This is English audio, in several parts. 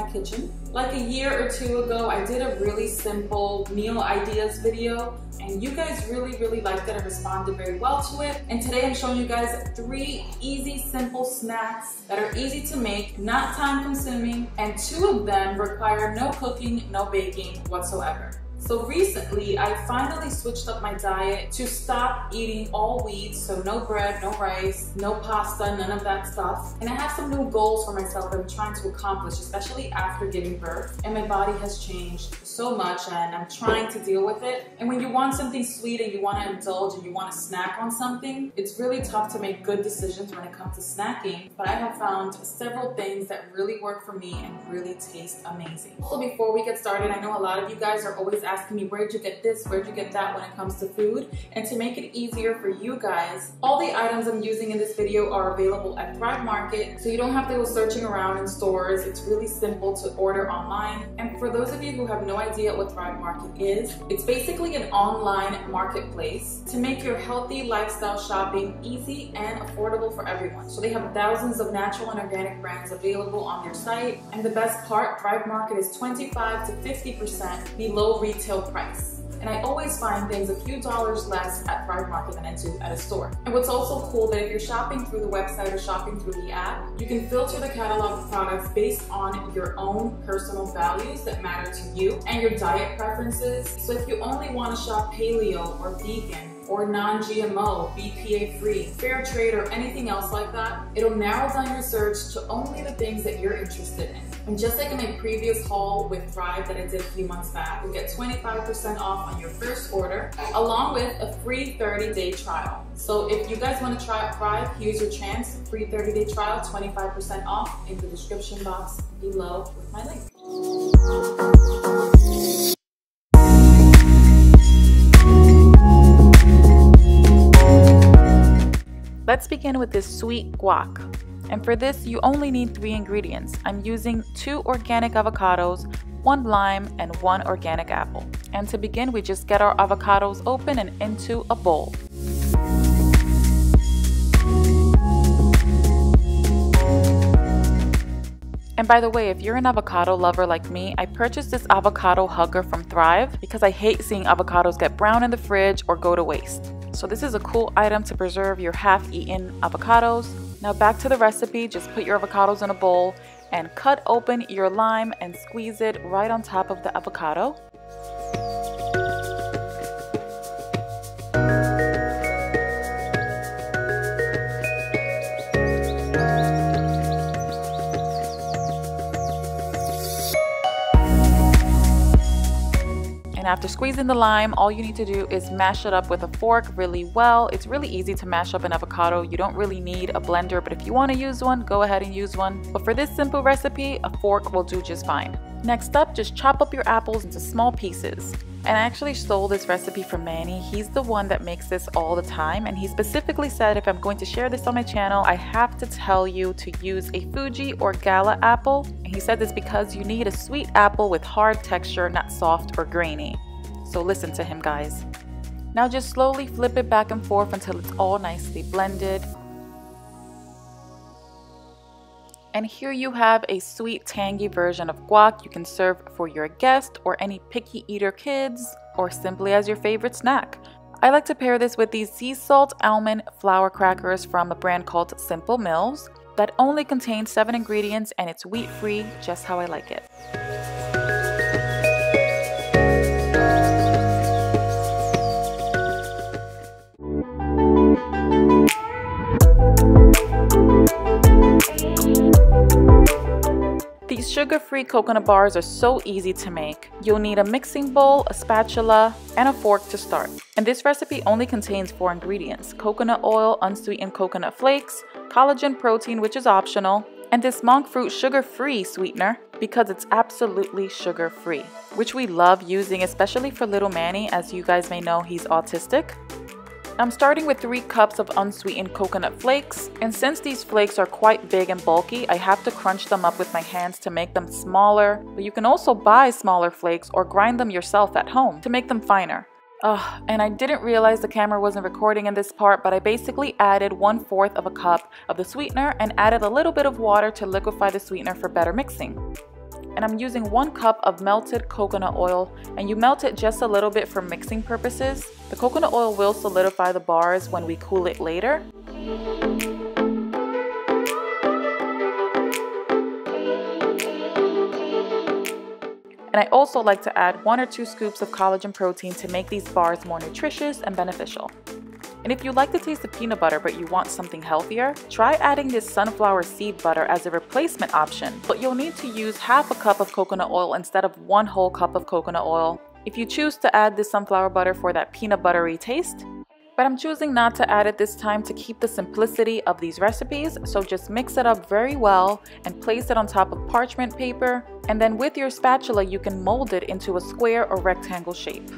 my kitchen. Like a year or two ago, I did a really simple meal ideas video, and you guys really liked it and responded very well to it. And today I'm showing you guys 3 easy, simple snacks that are easy to make, not time consuming, and 2 of them require no cooking, no baking whatsoever. So recently, I finally switched up my diet to stop eating all wheat, so no bread, no rice, no pasta, none of that stuff. And I have some new goals for myself that I'm trying to accomplish, especially after giving birth. And my body has changed so much, and I'm trying to deal with it. And when you want something sweet and you want to indulge and you want to snack on something, it's really tough to make good decisions when it comes to snacking. But I have found several things that really work for me and really taste amazing. So before we get started, I know a lot of you guys are always asking me, where'd you get this, where'd you get that when it comes to food? And to make it easier for you guys, all the items I'm using in this video are available at Thrive Market, so you don't have to go searching around in stores. It's really simple to order online. And for those of you who have no idea what Thrive Market is, it's basically an online marketplace to make your healthy lifestyle shopping easy and affordable for everyone. So they have thousands of natural and organic brands available on their site. And the best part, Thrive Market is 25 to 50% below retail price. And I always find things a few dollars less at Thrive Market than I do at a store. And what's also cool that if you're shopping through the website or shopping through the app, you can filter the catalog of products based on your own personal values that matter to you and your diet preferences. So if you only want to shop paleo or vegan, or non-GMO, BPA-free, fair trade, or anything else like that, it'll narrow down your search to only the things that you're interested in. And just like in my previous haul with Thrive that I did a few months back, you get 25% off on your first order, along with a free 30-day trial. So if you guys want to try Thrive, here's your chance. Free 30-day trial, 25% off in the description box below with my link. Let's begin with this sweet guac, and for this you only need 3 ingredients. I'm using 2 organic avocados, 1 lime, and 1 organic apple. And to begin, we just get our avocados open and into a bowl. And by the way, if you're an avocado lover like me, I purchased this avocado hugger from Thrive because I hate seeing avocados get brown in the fridge or go to waste. So this is a cool item to preserve your half-eaten avocados. Now back to the recipe, just put your avocados in a bowl and cut open your lime and squeeze it right on top of the avocado. After squeezing the lime, all you need to do is mash it up with a fork really well. It's really easy to mash up an avocado. You don't really need a blender, but if you want to use one, go ahead and use one. But for this simple recipe, a fork will do just fine. Next up, just chop up your apples into small pieces. And I actually stole this recipe from Manny. He's the one that makes this all the time, and he specifically said if I'm going to share this on my channel, I have to tell you to use a Fuji or Gala apple. And he said this because you need a sweet apple with hard texture, not soft or grainy. So listen to him, guys. Now just slowly flip it back and forth until it's all nicely blended. And here you have a sweet, tangy version of guac you can serve for your guest or any picky eater kids, or simply as your favorite snack. I like to pair this with these sea salt almond flour crackers from a brand called Simple Mills that only contains 7 ingredients, and it's wheat-free, just how I like it. These sugar-free coconut bars are so easy to make. You'll need a mixing bowl, a spatula, and a fork to start. And this recipe only contains 4 ingredients: coconut oil, unsweetened coconut flakes, collagen protein, which is optional, and this monk fruit sugar-free sweetener because it's absolutely sugar-free, which we love using, especially for little Manny. As you guys may know, he's autistic. I'm starting with 3 cups of unsweetened coconut flakes, and since these flakes are quite big and bulky, I have to crunch them up with my hands to make them smaller, but you can also buy smaller flakes or grind them yourself at home to make them finer. And I didn't realize the camera wasn't recording in this part, but I basically added 1/4 of a cup of the sweetener and added a little bit of water to liquefy the sweetener for better mixing. and I'm using 1 cup of melted coconut oil, and you melt it just a little bit for mixing purposes. The coconut oil will solidify the bars when we cool it later. And I also like to add 1 or 2 scoops of collagen protein to make these bars more nutritious and beneficial. And if you like the taste of peanut butter but you want something healthier, try adding this sunflower seed butter as a replacement option, but you'll need to use 1/2 cup of coconut oil instead of 1 whole cup of coconut oil if you choose to add this sunflower butter for that peanut buttery taste. But I'm choosing not to add it this time to keep the simplicity of these recipes, so just mix it up very well and place it on top of parchment paper, and then with your spatula you can mold it into a square or rectangle shape.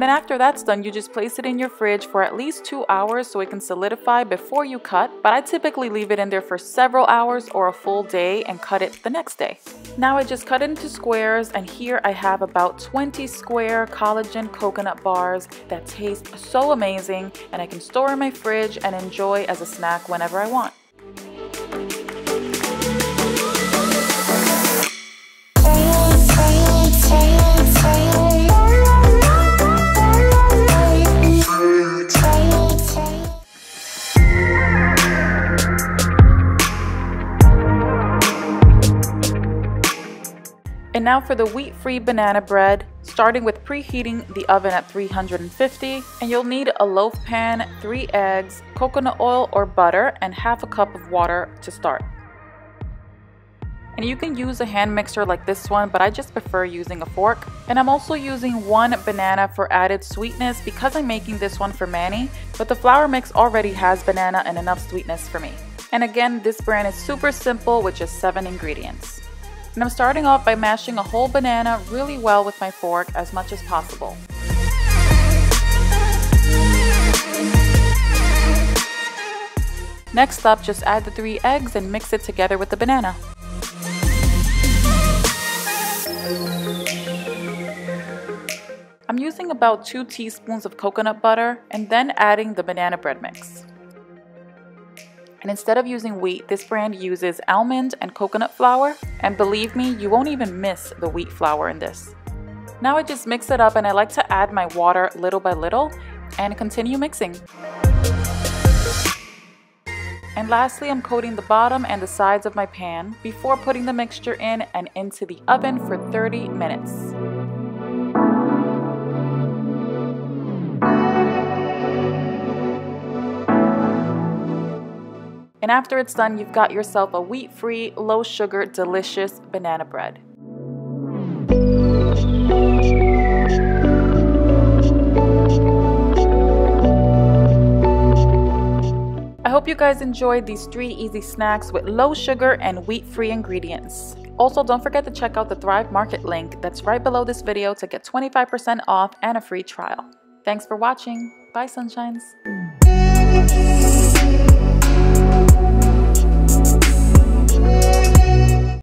Then after that's done, you just place it in your fridge for at least 2 hours so it can solidify before you cut, but I typically leave it in there for several hours or a full day and cut it the next day. Now I just cut it into squares, and here I have about 20 square collagen coconut bars that taste so amazing, and I can store in my fridge and enjoy as a snack whenever I want. And now for the wheat-free banana bread, starting with preheating the oven at 350, and you'll need a loaf pan, 3 eggs, coconut oil or butter, and 1/2 cup of water to start. And you can use a hand mixer like this one, but I just prefer using a fork. And I'm also using 1 banana for added sweetness because I'm making this one for Manny, but the flour mix already has banana and enough sweetness for me. And again, this brand is super simple with just 7 ingredients. And I'm starting off by mashing a whole banana really well with my fork, as much as possible. Next up, just add the 3 eggs and mix it together with the banana. I'm using about 2 teaspoons of coconut butter and then adding the banana bread mix. And instead of using wheat, this brand uses almond and coconut flour, and believe me, you won't even miss the wheat flour in this. Now I just mix it up, and I like to add my water little by little and continue mixing. And lastly, I'm coating the bottom and the sides of my pan before putting the mixture in and into the oven for 30 minutes. And after it's done, you've got yourself a wheat-free, low-sugar, delicious banana bread. I hope you guys enjoyed these 3 easy snacks with low sugar and wheat-free ingredients. Also, don't forget to check out the Thrive Market link that's right below this video to get 25% off and a free trial. Thanks for watching. Bye, sunshines.